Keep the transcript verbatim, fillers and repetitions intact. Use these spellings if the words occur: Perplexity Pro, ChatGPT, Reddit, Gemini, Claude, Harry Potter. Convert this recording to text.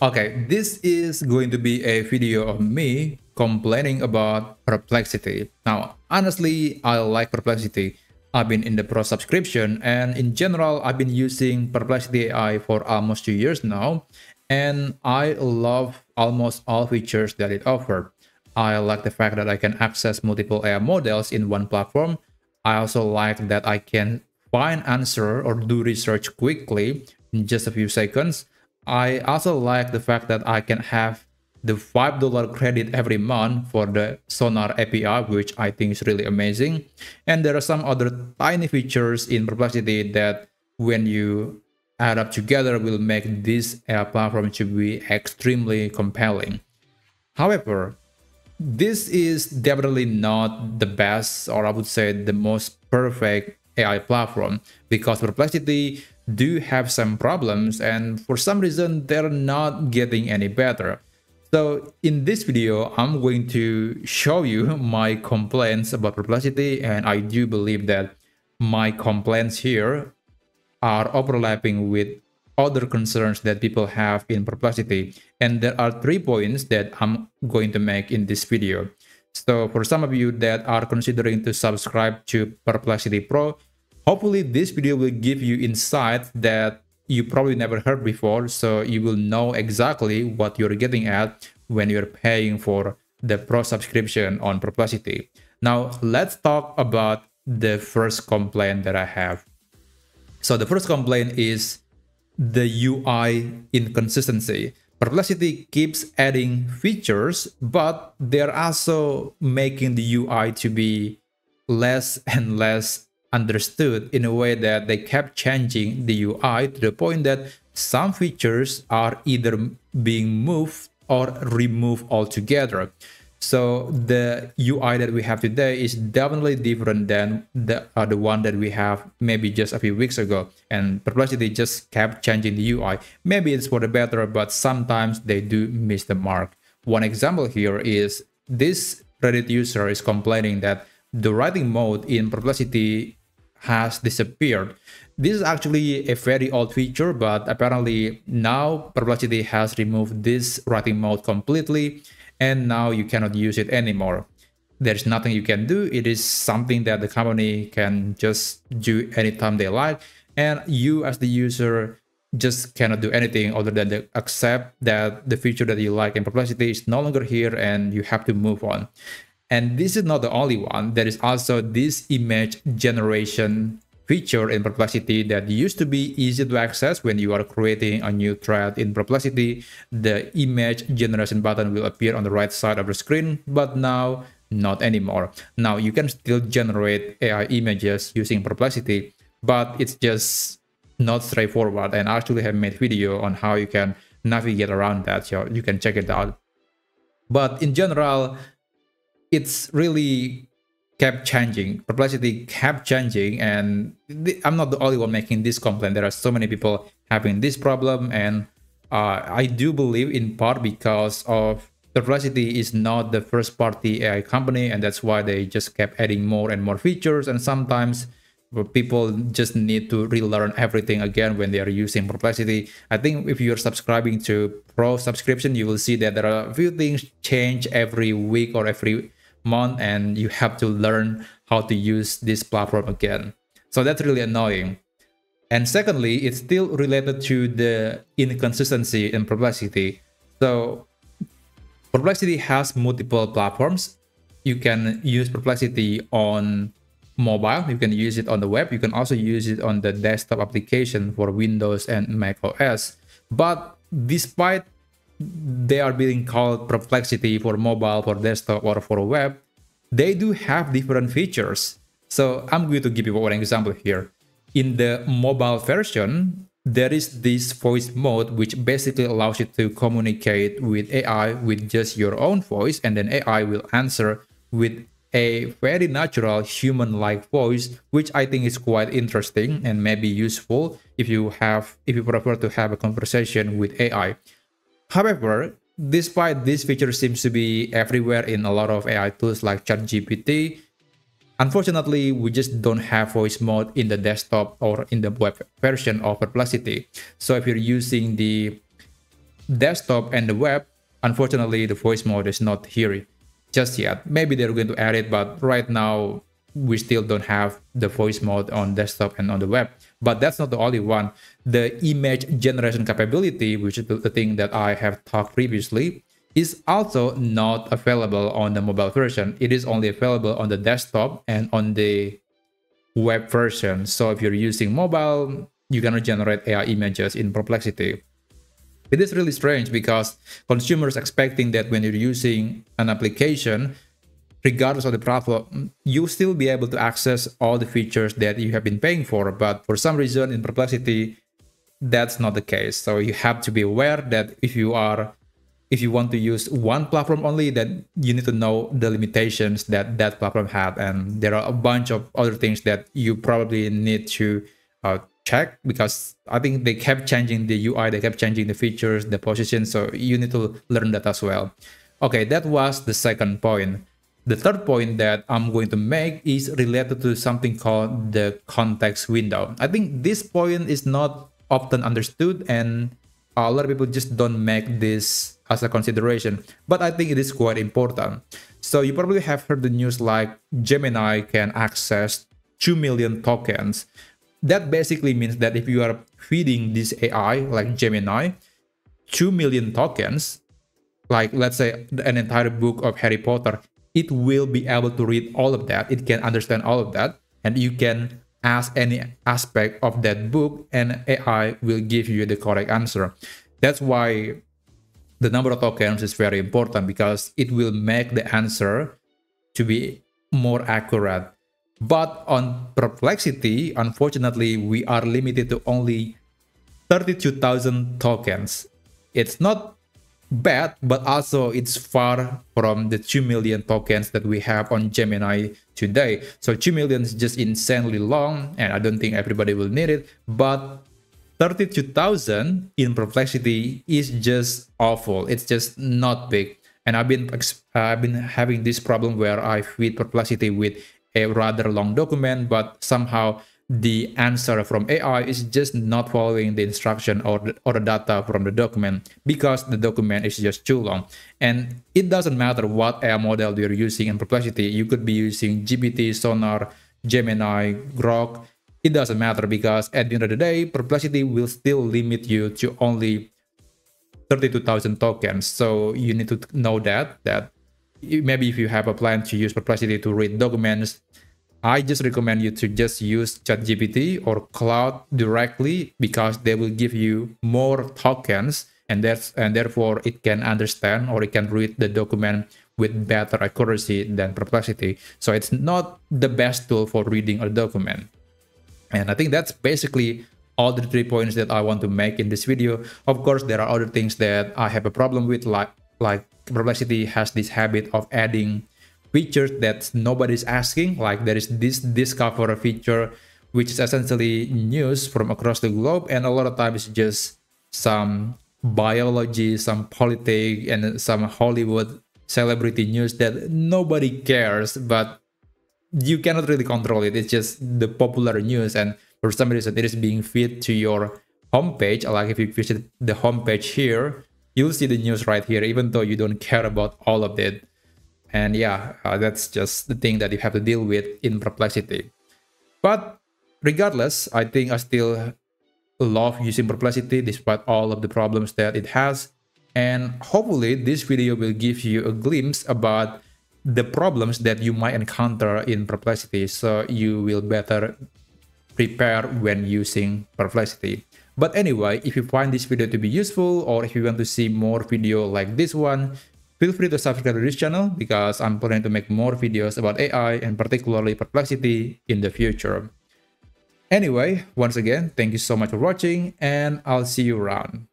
Okay, this is going to be a video of me complaining about Perplexity. Now, honestly, I like Perplexity. I've been in the Pro subscription, and in general, I've been using Perplexity A I for almost two years now, and I love almost all features that it offers. I like the fact that I can access multiple A I models in one platform. I also like that I can find answer or do research quickly in just a few seconds. I also like the fact that I can have the five dollar credit every month for the Sonar A P I, which I think is really amazing. And there are some other tiny features in Perplexity that when you add up together will make this A I platform to be extremely compelling. However, this is definitely not the best, or I would say the most perfect A I platform, because Perplexity do have some problems, and for some reason they're not getting any better. So in this video, I'm going to show you my complaints about Perplexity, and I do believe that my complaints here are overlapping with other concerns that people have in Perplexity. And there are three points that I'm going to make in this video. So for some of you that are considering to subscribe to Perplexity Pro, hopefully this video will give you insights that you probably never heard before, so you will know exactly what you're getting at when you're paying for the Pro subscription on Perplexity. Now, let's talk about the first complaint that I have. So the first complaint is the U I inconsistency. Perplexity keeps adding features, but they're also making the U I to be less and less understood, in a way that they kept changing the U I to the point that some features are either being moved or removed altogether. So the U I that we have today is definitely different than the, uh, the one that we have maybe just a few weeks ago. And Perplexity just kept changing the U I. Maybe it's for the better, but sometimes they do miss the mark. One example here is this Reddit user is complaining that the writing mode in Perplexity has disappeared. This is actually a very old feature, but apparently now Perplexity has removed this writing mode completely, and now you cannot use it anymore. There's nothing you can do. It is something that the company can just do anytime they like, and you as the user just cannot do anything other than to accept that the feature that you like in Perplexity is no longer here, and you have to move on. And this is not the only one. There is also this image generation feature in Perplexity that used to be easy to access. When you are creating a new thread in Perplexity, the image generation button will appear on the right side of the screen, but now not anymore. Now you can still generate A I images using Perplexity, but it's just not straightforward. And I actually have made a video on how you can navigate around that, so you can check it out. But in general, it's really kept changing. Perplexity kept changing, and I'm not the only one making this complaint. There are so many people having this problem, and uh, I do believe in part because of Perplexity is not the first party A I company, and that's why they just kept adding more and more features, and sometimes people just need to relearn everything again when they are using Perplexity. I think if you're subscribing to Pro subscription, you will see that there are a few things change every week or every month, and you have to learn how to use this platform again. So that's really annoying. And secondly, it's still related to the inconsistency in Perplexity. So Perplexity has multiple platforms. You can use Perplexity on mobile, you can use it on the web, you can also use it on the desktop application for Windows and Mac O S. But despite they are being called Perplexity for mobile, for desktop, or for web, they do have different features. So I'm going to give you one example here. In the mobile version, there is this voice mode, which basically allows you to communicate with A I with just your own voice, and then A I will answer with a very natural human-like voice, which I think is quite interesting and maybe useful if you have if you prefer to have a conversation with A I. However, despite this feature seems to be everywhere in a lot of A I tools like ChatGPT, unfortunately, we just don't have voice mode in the desktop or in the web version of Perplexity. So if you're using the desktop and the web, unfortunately the voice mode is not here just yet. Maybe they're going to add it, but right now we still don't have the voice mode on desktop and on the web. But that's not the only one. The image generation capability, which is the thing that I have talked previously, is also not available on the mobile version. It is only available on the desktop and on the web version. So if you're using mobile, you cannot generate A I images in Perplexity. It is really strange because consumers expecting that when you're using an application, regardless of the platform, you'll still be able to access all the features that you have been paying for. But for some reason in Perplexity, that's not the case. So you have to be aware that if you are, if you want to use one platform only, then you need to know the limitations that that platform had. And there are a bunch of other things that you probably need to uh, check, because I think they kept changing the U I, they kept changing the features, the position, so you need to learn that as well. Okay, that was the second point. The third point that I'm going to make is related to something called the context window. I think this point is not often understood, and a lot of people just don't make this as a consideration, but I think it is quite important. So you probably have heard the news like Gemini can access two million tokens. That basically means that if you are feeding this A I, like Gemini, two million tokens, like let's say an entire book of Harry Potter, it will be able to read all of that. It can understand all of that, and you can ask any aspect of that book and A I will give you the correct answer. That's why the number of tokens is very important, because it will make the answer to be more accurate. But on Perplexity, unfortunately, we are limited to only thirty-two thousand tokens. It's not bad, but also it's far from the two million tokens that we have on Gemini today. So two million is just insanely long, and I don't think everybody will need it. But thirty-two thousand in Perplexity is just awful. It's just not big. And I've been, I've been having this problem where I feed Perplexity with a rather long document, but somehow the answer from A I is just not following the instruction or the, or the data from the document, because the document is just too long. And it doesn't matter what A I model you're using in Perplexity. You could be using G P T, Sonar, Gemini, Grok. It doesn't matter, because at the end of the day, Perplexity will still limit you to only thirty-two thousand tokens. So you need to know that, that maybe if you have a plan to use Perplexity to read documents, I just recommend you to just use ChatGPT or Claude directly, because they will give you more tokens, and that's and therefore it can understand or it can read the document with better accuracy than Perplexity. So it's not the best tool for reading a document. And I think that's basically all the three points that I want to make in this video. Of course, there are other things that I have a problem with, like like Perplexity has this habit of adding features that nobody's asking. Like there is this discover feature, which is essentially news from across the globe, and a lot of times it's just some biology, some politics, and some Hollywood celebrity news that nobody cares, but you cannot really control it. It's just the popular news, and for some reason it is being fed to your homepage. Like if you visit the homepage here, you'll see the news right here, even though you don't care about all of it. And yeah, uh, that's just the thing that you have to deal with in Perplexity. But regardless, I think I still love using Perplexity despite all of the problems that it has. And hopefully this video will give you a glimpse about the problems that you might encounter in Perplexity, so you will better prepare when using Perplexity. But anyway, if you find this video to be useful, or if you want to see more video like this one, feel free to subscribe to this channel, because I'm planning to make more videos about A I and particularly Perplexity in the future. Anyway, once again, thank you so much for watching, and I'll see you around.